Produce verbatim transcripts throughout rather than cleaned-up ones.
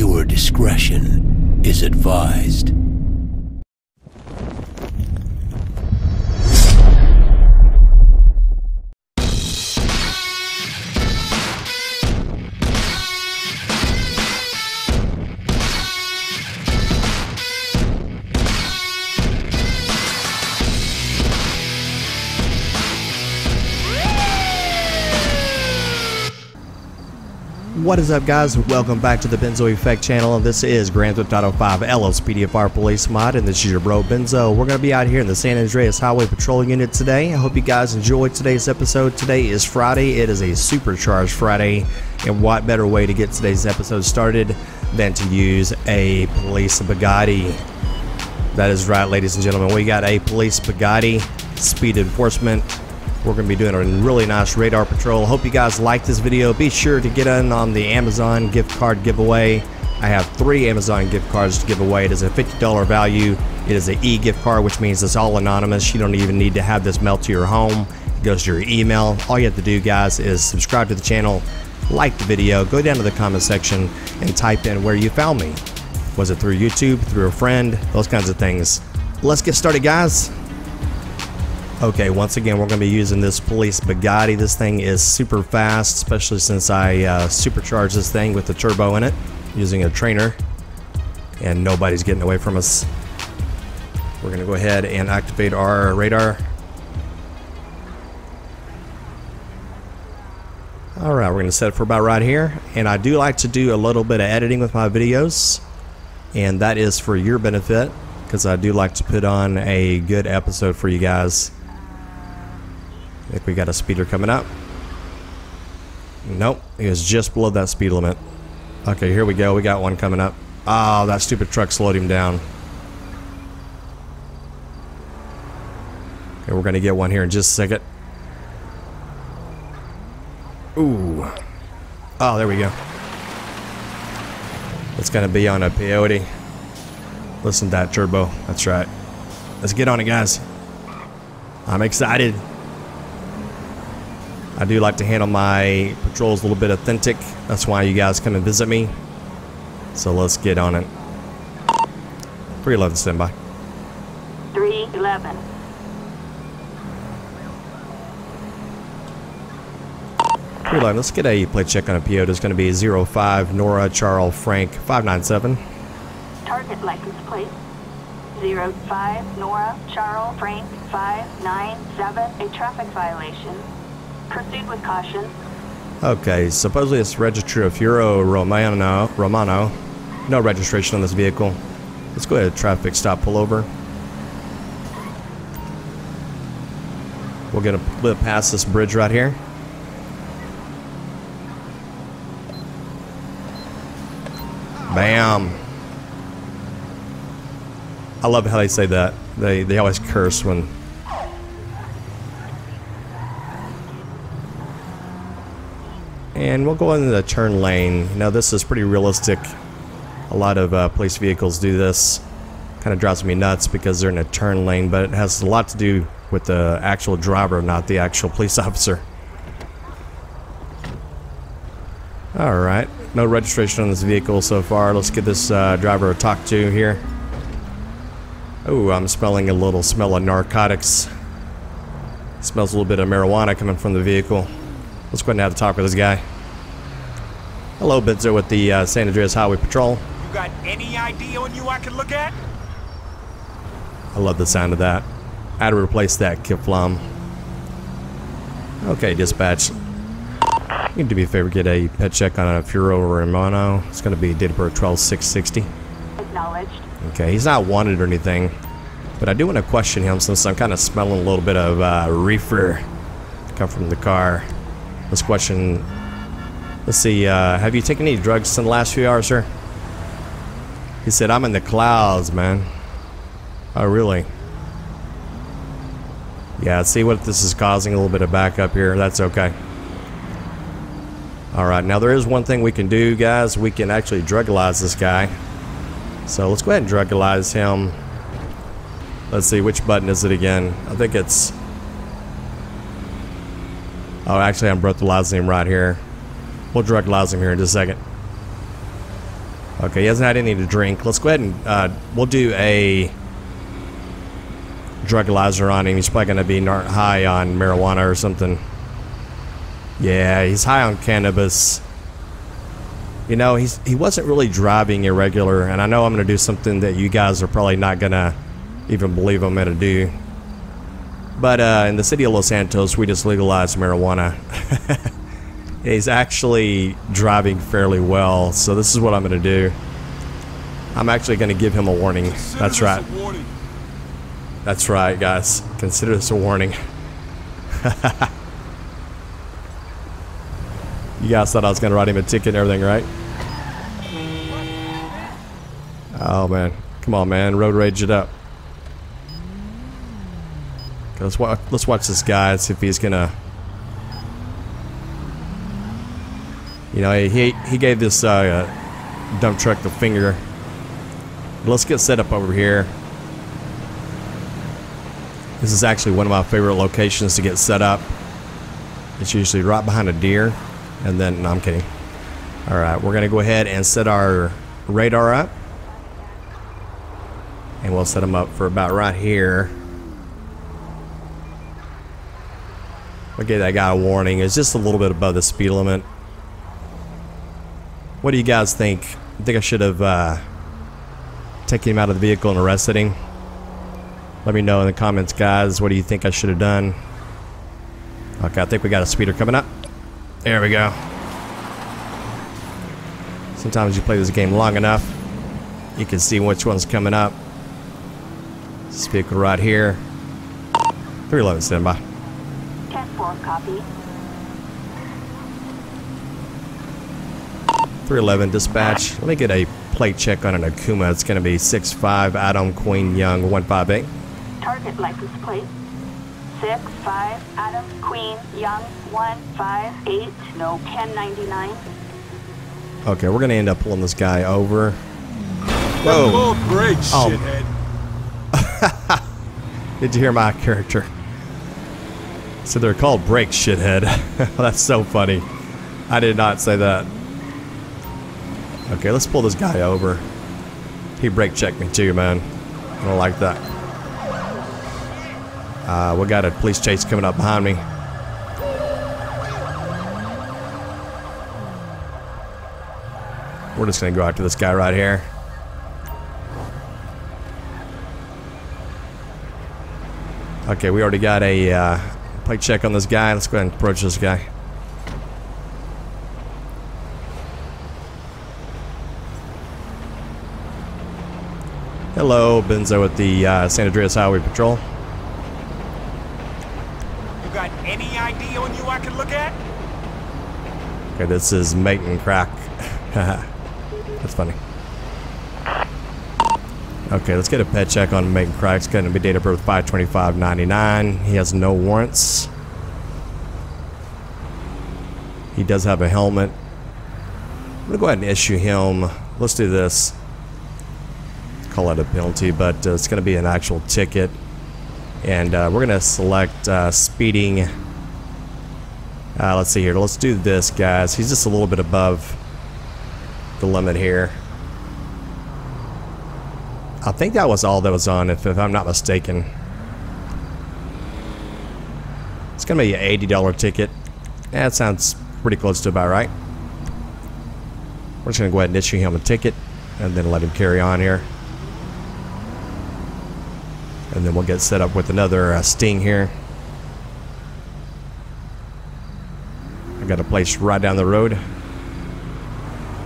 Viewer discretion is advised. What is up, guys? Welcome back to the Benzo Effect Channel, and this is Grand Theft Auto five L S P D F R Police Mod, and this is your bro Benzo. We're going to be out here in the San Andreas Highway Patrol Unit today. I hope you guys enjoyed today's episode. Today is Friday. It is a supercharged Friday, and what better way to get today's episode started than to use a police Bugatti. That is right, ladies and gentlemen. We got a police Bugatti, speed enforcement. We're going to be doing a really nice radar patrol. Hope you guys like this video. Be sure to get in on the Amazon gift card giveaway. I have three Amazon gift cards to give away. It is a fifty dollar value. It is an e-gift card, which means it's all anonymous. You don't even need to have this mailed to your home. It goes to your email. All you have to do, guys, is subscribe to the channel, like the video, go down to the comment section, and type in where you found me. Was it through YouTube, through a friend, those kinds of things. Let's get started, guys. Okay, once again, we're going to be using this police Bugatti. This thing is super fast, especially since I uh, supercharged this thing with the turbo in it, using a trainer, and nobody's getting away from us. We're going to go ahead and activate our radar. All right, we're going to set it for about right here, and I do like to do a little bit of editing with my videos, and that is for your benefit, because I do like to put on a good episode for you guys. I think we got a speeder coming up. Nope, it was just below that speed limit. Okay, here we go. We got one coming up. Oh, that stupid truck slowed him down. Okay, we're gonna get one here in just a second. Ooh. Oh, there we go. It's gonna be on a peyote. Listen to that turbo. That's right. Let's get on it, guys. I'm excited. I do like to handle my patrols a little bit authentic. That's why you guys come and visit me. So let's get on it. three eleven standby. three eleven. three eleven. Let's get a plate check on a P O. It's going to be zero five Nora Charles Frank five nine seven. Target license plate zero five Nora Charles Frank five nine seven. A traffic violation. Proceed with caution. Okay, supposedly it's registered of Euro Romano, Romano. No registration on this vehicle. Let's go ahead to traffic stop pullover. We're going to live past this bridge right here. Bam. I love how they say that. They, they always curse when... And we'll go into the turn lane. Now this is pretty realistic. A lot of uh, police vehicles do this. Kind of drives me nuts because they're in a turn lane, but it has a lot to do with the actual driver, not the actual police officer. Alright, no registration on this vehicle so far. Let's give this uh, driver a talk to here. Oh, I'm smelling a little smell of narcotics. It smells a little bit of marijuana coming from the vehicle. Let's go ahead and have a talk with this guy. Hello, Benzo with the uh, San Andreas Highway Patrol. You got any I D on you I can look at? I love the sound of that. I had to replace that Kiflam. Okay, dispatch. You can do me a favor, get a pet check on a Furo Romano. It's going to be date of birth twelve six sixty. Acknowledged. Okay, he's not wanted or anything, but I do want to question him since I'm kind of smelling a little bit of uh, reefer come from the car. This question, let's see, uh, have you taken any drugs in the last few hours, sir? He said, I'm in the clouds, man. Oh, really? Yeah, see what this is causing, a little bit of backup here. That's okay. All right, now there is one thing we can do, guys. We can actually drugalyze this guy. So let's go ahead and drugalyze him. Let's see, which button is it again? I think it's... Oh, actually, I'm breathalyzing him right here. We'll drugalyze him here in just a second. Okay, he hasn't had anything to drink. Let's go ahead and uh, we'll do a drugalyzer on him. He's probably going to be high on marijuana or something. Yeah, he's high on cannabis. You know, he's he wasn't really driving irregular, and I know I'm going to do something that you guys are probably not going to even believe I'm going to do. But uh, in the city of Los Santos, we just legalized marijuana. He's actually driving fairly well, so this is what I'm going to do. I'm actually going to give him a warning. Consider That's right. Warning. That's right, guys. Consider this a warning. You guys thought I was going to write him a ticket and everything, right? Oh, man. Come on, man. Road rage it up. Let's watch, let's watch this guy and see if he's going to... You know, he, he gave this uh, dump truck the finger. Let's get set up over here. This is actually one of my favorite locations to get set up. It's usually right behind a deer. And then, no, I'm kidding. Alright, we're going to go ahead and set our radar up. And we'll set them up for about right here. We'll give that guy a warning. It's just a little bit above the speed limit. What do you guys think? I think I should have uh, taken him out of the vehicle and arrested him. Let me know in the comments, guys. What do you think I should have done? Okay, I think we got a speeder coming up. There we go. Sometimes you play this game long enough, you can see which one's coming up. This vehicle right here. Three loads, standby. Cat four, copy. three eleven dispatch. Let me get a plate check on an Akuma. It's going to be six five Adam Queen Young one five eight. Target license plate. Six five Adam Queen Young one five eight no ten ninety nine. Okay, we're gonna end up pulling this guy over. Whoa! Great oh. shithead. Did you hear my character? So they're called brake shithead. That's so funny. I did not say that. Okay, let's pull this guy over. He brake checked me too, man. I don't like that. Uh, we got a police chase coming up behind me. We're just gonna go after this guy right here. Okay, we already got a uh, plate check on this guy. Let's go ahead and approach this guy. Hello, Benzo with the uh, San Andreas Highway Patrol. Any I D on you I can look at? Okay, this is mate and crack. That's funny. Okay, let's get a pet check on mate and crack. It's going to be date of birth five twenty-five ninety-nine. He has no warrants. He does have a helmet. I'm going to go ahead and issue him. Let's do this. Call it a penalty, but uh, it's going to be an actual ticket. And uh, we're gonna select uh, speeding. Uh, let's see here. Let's do this, guys. He's just a little bit above the limit here. I think that was all that was on, if, if I'm not mistaken. It's gonna be an eighty dollar ticket. Yeah, that sounds pretty close to about right. We're just gonna go ahead and issue him a ticket, and then let him carry on here. And then we'll get set up with another uh, sting here. I got a place right down the road.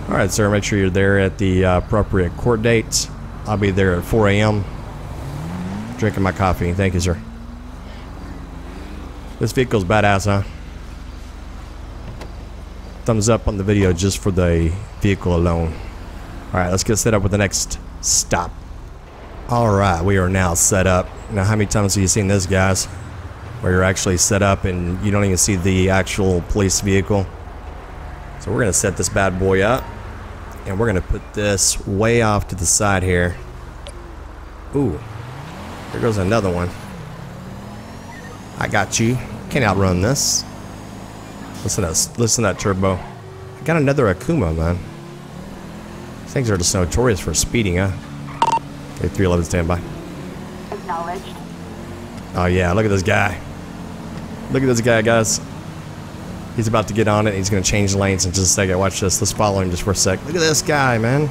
All right, sir, make sure you're there at the uh, appropriate court date. I'll be there at four A M drinking my coffee. Thank you, sir. This vehicle's badass, huh? Thumbs up on the video just for the vehicle alone. All right, let's get set up with the next stop. Alright, we are now set up. Now, how many times have you seen this, guys? Where you're actually set up and you don't even see the actual police vehicle. So we're going to set this bad boy up. And we're going to put this way off to the side here. Ooh. There goes another one. I got you. Can't outrun this. Listen to that, listen to that turbo. I got another Akuma, man. These things are just notorious for speeding, huh? Okay, three eleven standby. Acknowledged. Oh yeah, look at this guy. Look at this guy, guys. He's about to get on it. He's going to change lanes in just a second. Watch this. Let's follow him just for a sec. Look at this guy, man.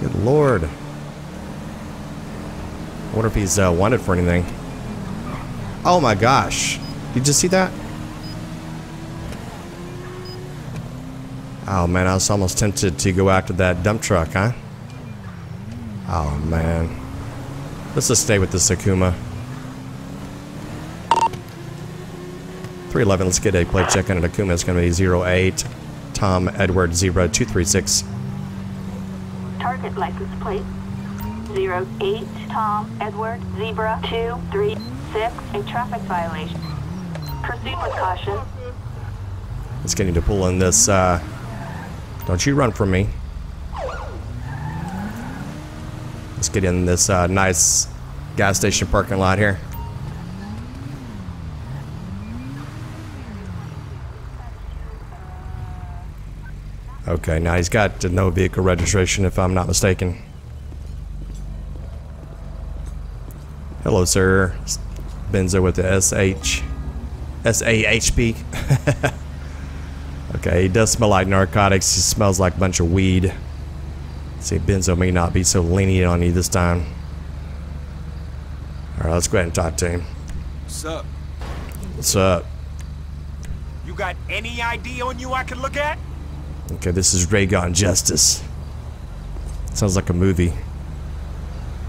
Good lord. I wonder if he's uh, wanted for anything. Oh my gosh. Did you just see that? Oh man, I was almost tempted to go after that dump truck, huh? Oh man. Let's just stay with this Akuma. three eleven, let's get a plate check on an Akuma. It's going to be zero eight Tom Edward zero two three six. Target license plate zero eight Tom Edward zero two three six. A traffic violation. Proceed with caution. It's getting to pull in this. Uh, don't you run from me. Let's get in this uh, nice gas station parking lot here. Okay, now he's got no vehicle registration, if I'm not mistaken. Hello, sir. Benzo with the S H... S A H P. Okay, he does smell like narcotics. He smells like a bunch of weed. See, Benzo may not be so lenient on you this time. Alright, let's go ahead and talk to him. What's up? What's up? You got any I D on you I can look at? Okay, this is Raygun Justice. Sounds like a movie.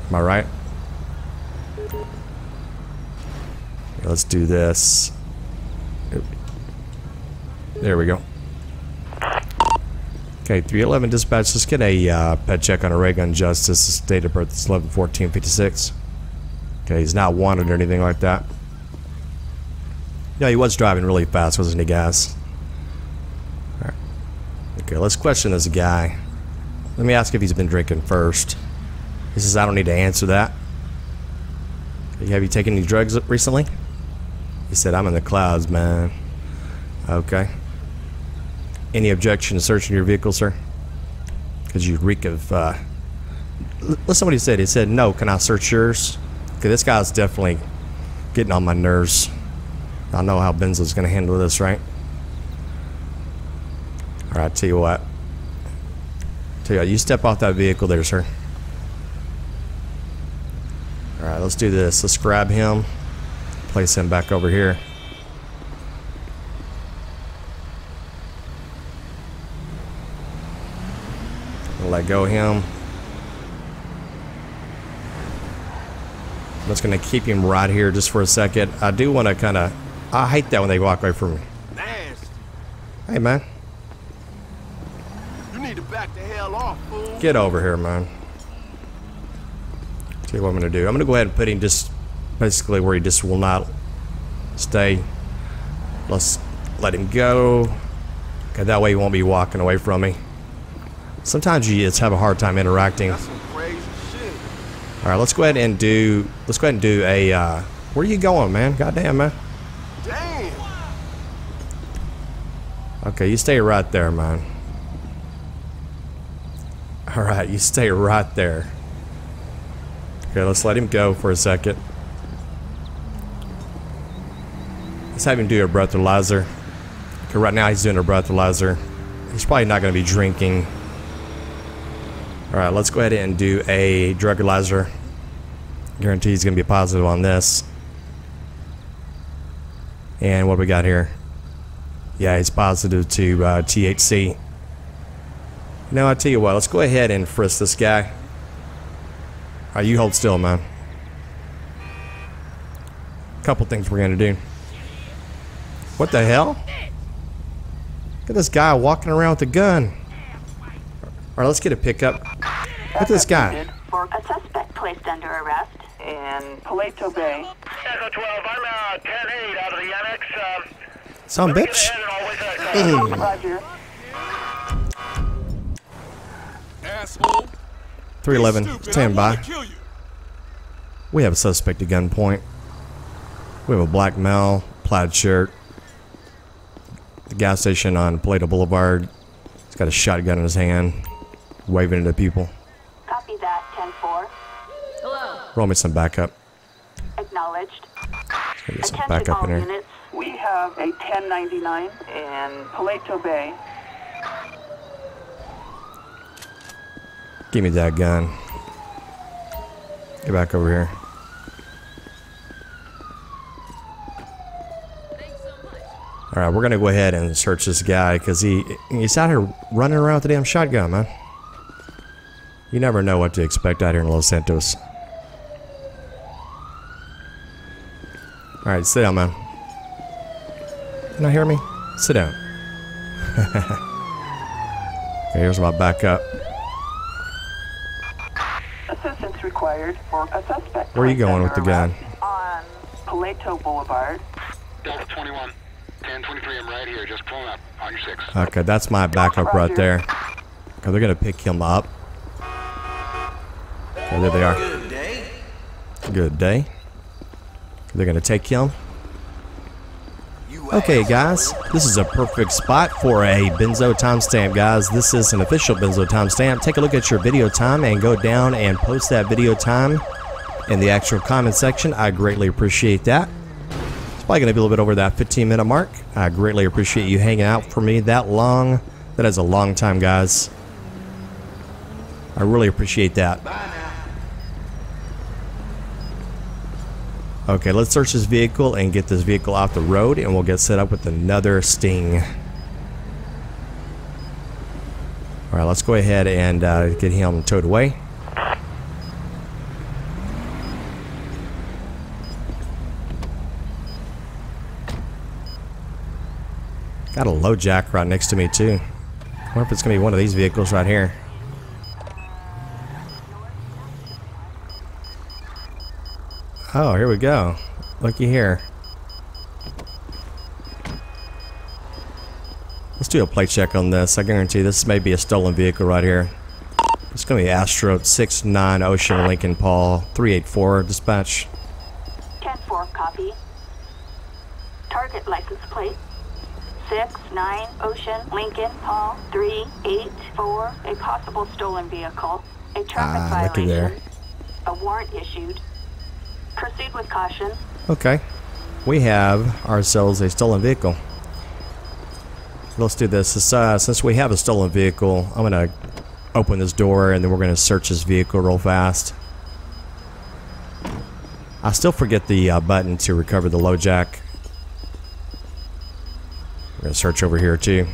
Am I right? Okay, let's do this. There we go. Okay, three eleven dispatch. Let's get a uh, pet check on a Raygun Justice. His date of birth is eleven fourteen fifty-six. Okay, he's not wanted or anything like that. Yeah, he was driving really fast, wasn't he, guys? Okay, let's question this guy. Let me ask if he's been drinking first. He says, I don't need to answer that. Have you taken any drugs recently? He said, I'm in the clouds, man. Okay. Any objection to searching your vehicle, sir? Because you reek of... Uh... Listen to what he said. He said, no, can I search yours? Okay, this guy's definitely getting on my nerves. I know how Benzo's going to handle this, right? Alright, tell you what. Tell you what, you step off that vehicle there, sir. Alright, let's do this. Let's grab him. Place him back over here. Let go of him. I'm just going to keep him right here just for a second. I do want to kind of... I hate that when they walk away from me. Nasty. Hey, man. Get over here, man. See what I'm gonna do. I'm gonna go ahead and put him just basically where he just will not stay. Let's let him go. Okay, that way he won't be walking away from me. Sometimes you just have a hard time interacting. Alright, let's go ahead and do let's go ahead and do a uh where are you going, man? Goddamn, man. Damn. Okay, you stay right there, man. Alright, you stay right there. Okay, let's let him go for a second. Let's have him do a breathalyzer. Okay, right now he's doing a breathalyzer. He's probably not going to be drinking. Alright, let's go ahead and do a drugalyzer. Guarantee he's going to be positive on this. And what do we got here? Yeah, he's positive to uh, T H C. Now, I tell you what, let's go ahead and frisk this guy. Alright, you hold still, man. Couple things we're gonna do. What the hell? Look at this guy walking around with a gun. Alright, let's get a pickup. Look at this guy. A suspect placed under arrest in Paleto Bay. Echo twelve, I'm ten eight out of the annex. Some bitch. three eleven, stand by. We have a suspect at gunpoint. We have a black male, plaid shirt. The gas station on Paleto Boulevard. He's got a shotgun in his hand, waving it at people. Copy that, ten four. Hello. Roll me some backup. Acknowledged. Let's get some backup in here. We have a ten ninety-nine in Paleto Bay. Give me that gun. Get back over here. All right, we're gonna go ahead and search this guy because he he's out here running around with a damn shotgun, man. You never know what to expect out here in Los Santos. All right, sit down, man. Can you hear me? Sit down. Okay, here's my backup. Assistance required for a suspect. Where are you going with the gun? On Paleto Boulevard. Delta twenty-one. ten twenty-three, I'm right here. Just pulling up on your six. Okay, that's my backup Roger. Right there. Okay, they're gonna pick him up. Okay, there they are. Good day. Good day. They're gonna take him. Okay, guys, this is a perfect spot for a Benzo timestamp, guys. This is an official Benzo timestamp. Take a look at your video time and go down and post that video time in the actual comment section. I greatly appreciate that. Probably going to be a little bit over that fifteen minute mark. I greatly appreciate you hanging out for me that long. That is a long time, guys. I really appreciate that. Okay, let's search this vehicle and get this vehicle off the road, and we'll get set up with another sting. Alright, let's go ahead and uh, get him towed away. Got a low jack right next to me too. I wonder if it's gonna be one of these vehicles right here. Oh, here we go. Looky here. Let's do a plate check on this. I guarantee this may be a stolen vehicle right here. It's gonna be Astro six nine Ocean Lincoln Paul three eight four dispatch. ten four, copy. Target license plate. six nine Ocean Lincoln Paul three eight four, a possible stolen vehicle, a traffic ah, violation, there. A warrant issued. Proceed with caution. Okay, we have ourselves a stolen vehicle. Let's do this. Uh, since we have a stolen vehicle, I'm gonna open this door and then we're gonna search this vehicle real fast. I still forget the uh, button to recover the low jack. We're gonna search over here too.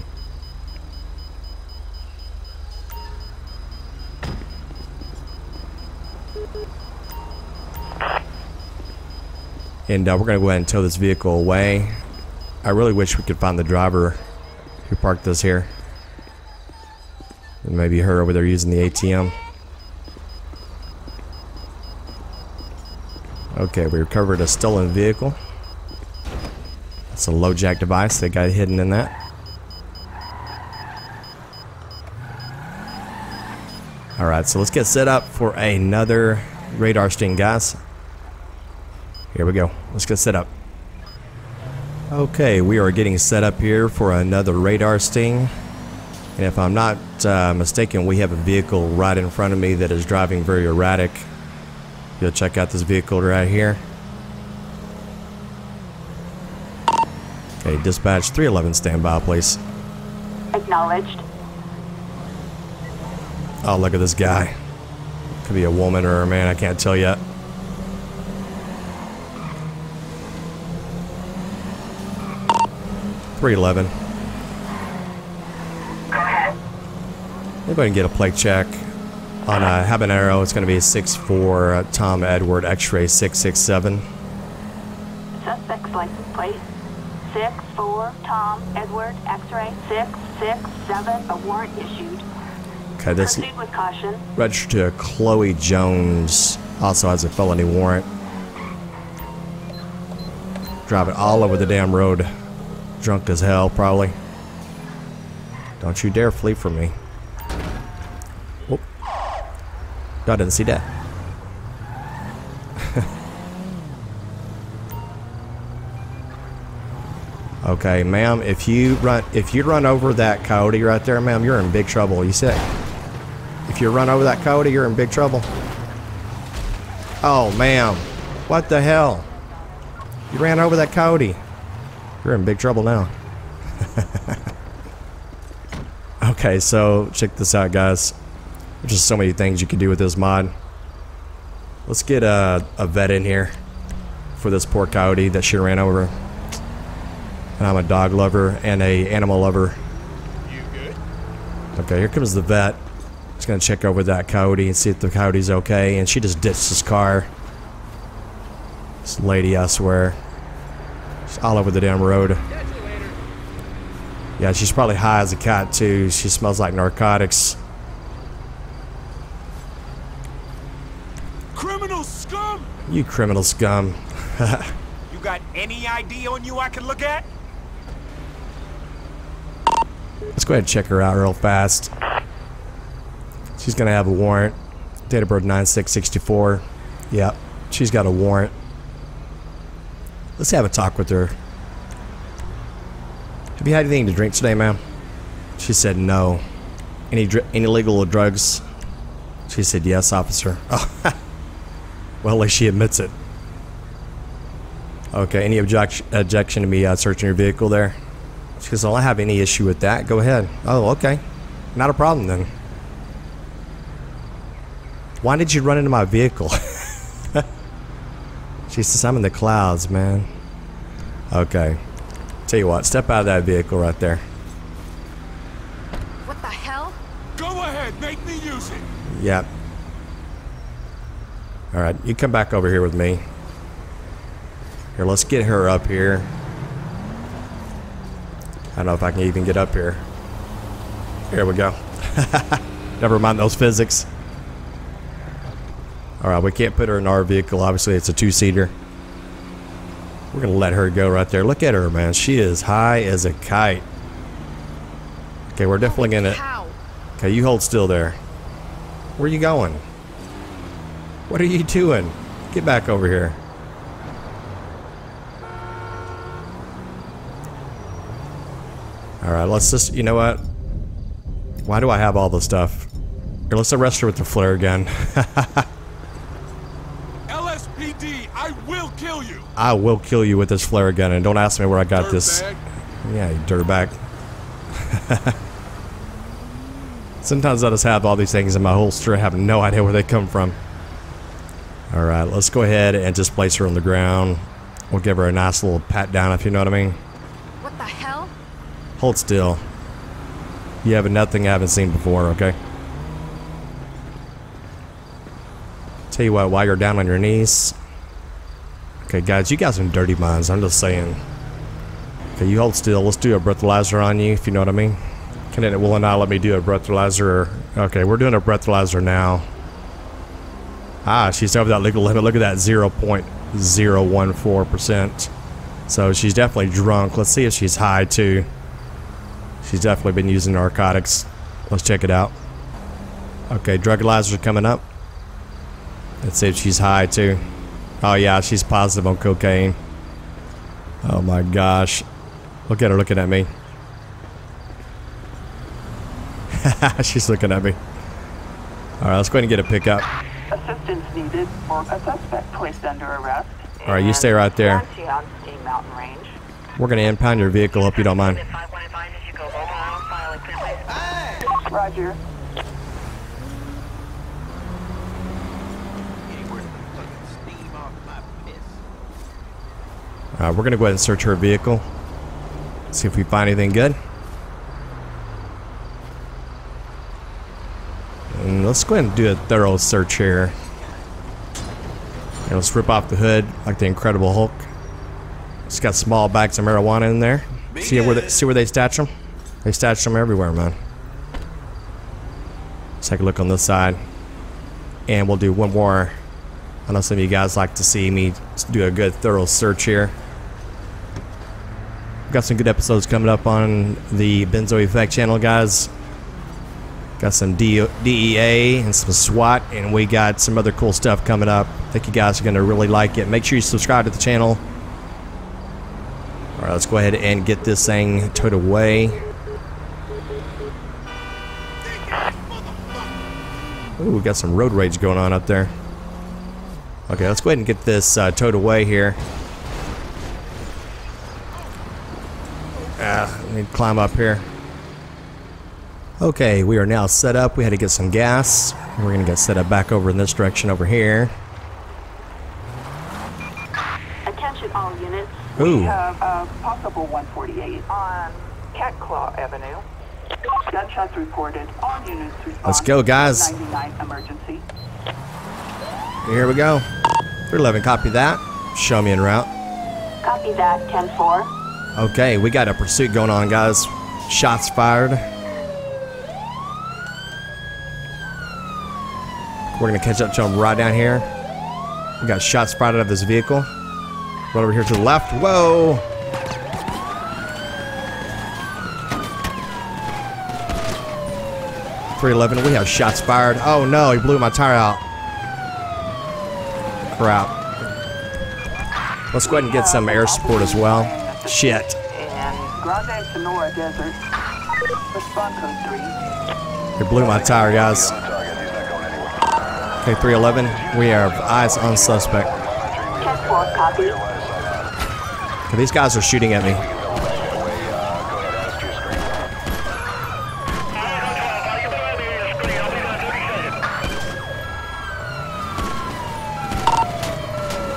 And uh, we're gonna go ahead and tow this vehicle away. I really wish we could find the driver who parked this here. And maybe her over there using the A T M. Okay, we recovered a stolen vehicle. It's a low jack device that got hidden in that. Alright, so let's get set up for another radar sting, guys. Here we go. Let's get set up. Okay, we are getting set up here for another radar sting. And if I'm not uh, mistaken, we have a vehicle right in front of me that is driving very erratic. You'll check out this vehicle right here. Okay, dispatch three eleven, standby, please. Acknowledged. Oh, look at this guy. Could be a woman or a man, I can't tell yet. three eleven. Go ahead. Maybe I can get a plate check on a Habanero. It's going to be six four uh, Tom Edward X-ray six six seven. Suspect's license plate. six four Tom Edward X-ray six six seven, a warrant issued. Okay, this proceed with caution. Registered to Chloe Jones, also has a felony warrant. Driving all over the damn road, drunk as hell probably. Don't you dare flee from me. Whoop. I didn't see that. Okay, ma'am, if you run if you run over that coyote right there, ma'am, you're in big trouble. You sick? If you run over that coyote, you're in big trouble. Oh, ma'am. What the hell? You ran over that coyote. You're in big trouble now. Okay, so check this out, guys. There's just so many things you can do with this mod. Let's get a, a vet in here for this poor coyote that she ran over. And I'm a dog lover and a animal lover. You good? Okay, here comes the vet. He's gonna check over that coyote and see if the coyote's okay. And she just ditched this car. This lady, I swear. She's all over the damn road. Yeah, she's probably high as a cat too. She smells like narcotics. Criminal scum! You criminal scum. You got any I D on you I can look at? Let's go ahead and check her out real fast. She's gonna have a warrant. Date of birth nine six sixty-four. Yep, she's got a warrant. Let's have a talk with her. Have you had anything to drink today, ma'am? She said no. Any dr any legal drugs? She said yes, officer. Oh, well, at least she admits it. Okay, any objection, objection to me uh, searching your vehicle there? She goes, I don't have any issue with that. Go ahead. Oh, okay. Not a problem then. Why did you run into my vehicle? She says, I'm in the clouds, man. Okay. Tell you what, step out of that vehicle right there. What the hell? Go ahead, make me use it. Yep. Alright, you come back over here with me. Here, let's get her up here. I don't know if I can even get up here. Here we go. Never mind those physics. Alright, we can't put her in our vehicle. Obviously, it's a two-seater. We're gonna let her go right there. Look at her, man. She is high as a kite. Okay, we're definitely gonna. Okay, you hold still there. Where are you going? What are you doing? Get back over here. All right, let's just. You know what? Why do I have all this stuff? Here, let's arrest her with the flare gun. L S P D, I will kill you. I will kill you with this flare gun, and don't ask me where I got this. Yeah, you dirtbag. Sometimes I just have all these things in my holster. I have no idea where they come from. All right, let's go ahead and just place her on the ground. We'll give her a nice little pat down, if you know what I mean. What the hell? Hold still. You have nothing I haven't seen before, okay? Tell you what, while you're down on your knees. Okay, guys, you guys are dirty minds. I'm just saying. Okay, you hold still. Let's do a breathalyzer on you, if you know what I mean. Connected will and I let me do a breathalyzer. Okay, we're doing a breathalyzer now. Ah, she's over that legal limit. Look at that, zero point zero one four percent. So she's definitely drunk. Let's see if she's high, too. She's definitely been using narcotics. Let's check it out. Okay, drugalyzer coming up. Let's see if she's high, too. Oh, yeah, she's positive on cocaine. Oh, my gosh. Look at her looking at me. She's looking at me. All right, let's go ahead and get a pickup. Assistance needed for a suspect placed under arrest. All right, you stay right there. We're going to impound your vehicle. Hope you don't mind. Roger. All right, we're going to go ahead and search her vehicle. See if we find anything good. And let's go ahead and do a thorough search here. And let's rip off the hood like the Incredible Hulk. It's got small bags of marijuana in there. See where they, see where they stash them? They stash them everywhere, man. Let's take a look on this side. And we'll do one more. I know some of you guys like to see me do a good thorough search here. We've got some good episodes coming up on the Benzo Effect channel, guys. Got some D E A and some SWAT, and we got some other cool stuff coming up. I think you guys are going to really like it. Make sure you subscribe to the channel. All right, right, let's go ahead and get this thing towed away. Ooh, we got some road rage going on up there. Okay, let's go ahead and get this uh, towed away here. Ah, let me climb up here. Okay, we are now set up. We had to get some gas. We're gonna get set up back over in this direction over here. Attention all units. Ooh. We have a possible one forty-eight on Cat Claw Avenue. Gunshots reported. All units respond. Let's go, guys. ninety-nine emergency. Here we go. three eleven, copy that. Show me en route. Copy that, ten four. Okay, we got a pursuit going on, guys. Shots fired. We're gonna catch up to him right down here. We got shots fired out of this vehicle. Right over here to the left. Whoa! three eleven, we have shots fired. Oh no, he blew my tire out. Crap. Let's go ahead and get some air support as well. Shit. It blew my tire, guys. Okay, three eleven, we have eyes on suspect. Okay, these guys are shooting at me.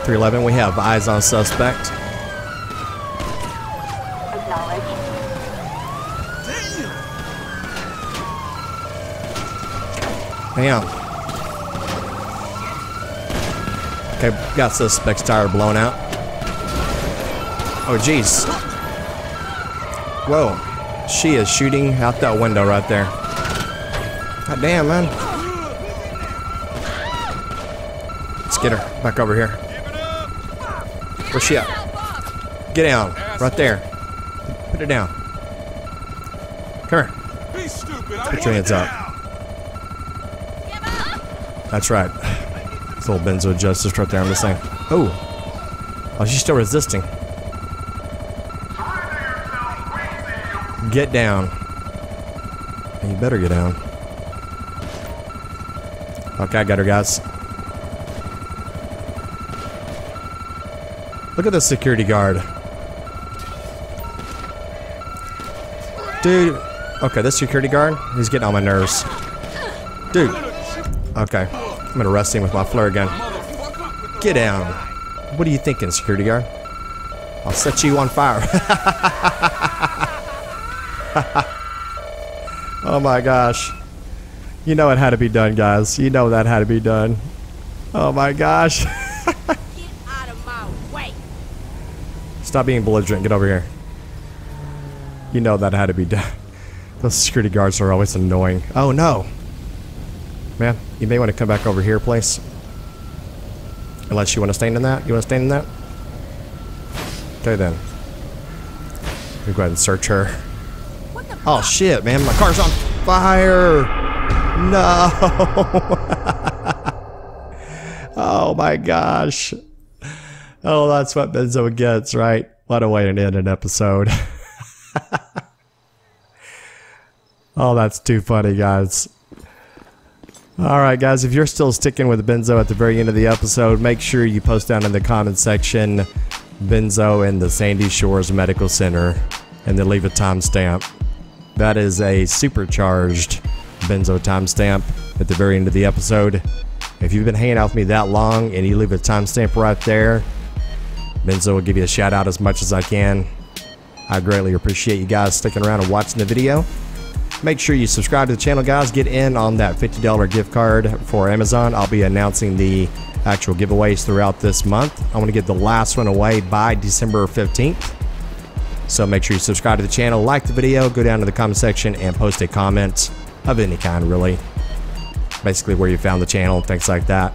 three eleven, we have eyes on suspect. Acknowledge. Damn. Okay, got suspect's tire blown out. Oh, jeez. Whoa. She is shooting out that window right there. God damn, man. Let's get her back over here. Where's she at? Get down. Right there. Put it down. Come here. Put your hands up. That's right. It's a little Benzo of Justice right there on this thing. Oh. Oh, she's still resisting. Get down. You better get down. Okay, I got her, guys. Look at the security guard. Dude. Okay, this security guard, he's getting on my nerves. Dude. Okay. I'm gonna arrest him with my flare gun. Get down. What are you thinking, security guard? I'll set you on fire. Oh my gosh. You know it had to be done, guys. You know that had to be done. Oh my gosh. Stop being belligerent. Get over here. You know that had to be done. Those security guards are always annoying. Oh no. Man, you may want to come back over here, please. Unless you want to stand in that. You want to stand in that? Okay then. We go ahead and search her. What the oh shit, man. My car's on fire. No. Oh my gosh. Oh, that's what Benzo gets, right? What a way to end an episode. Oh, that's too funny, guys. Alright, guys, if you're still sticking with Benzo at the very end of the episode, make sure you post down in the comment section Benzo and the Sandy Shores Medical Center, and then leave a timestamp. That is a supercharged Benzo timestamp at the very end of the episode. If you've been hanging out with me that long and you leave a timestamp right there, Benzo will give you a shout out as much as I can. I greatly appreciate you guys sticking around and watching the video. Make sure you subscribe to the channel, guys. Get in on that fifty dollar gift card for Amazon. I'll be announcing the actual giveaways throughout this month. I want to get the last one away by December fifteenth. So make sure you subscribe to the channel, like the video, go down to the comment section and post a comment of any kind, really. Basically where you found the channel and things like that.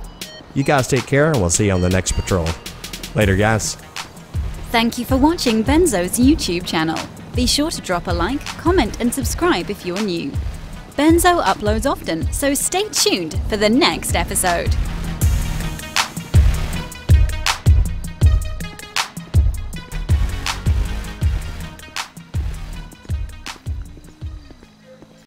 You guys take care and we'll see you on the next patrol. Later, guys. Thank you for watching Benzo's YouTube channel. Be sure to drop a like, comment, and subscribe if you're new. Benzo uploads often, so stay tuned for the next episode.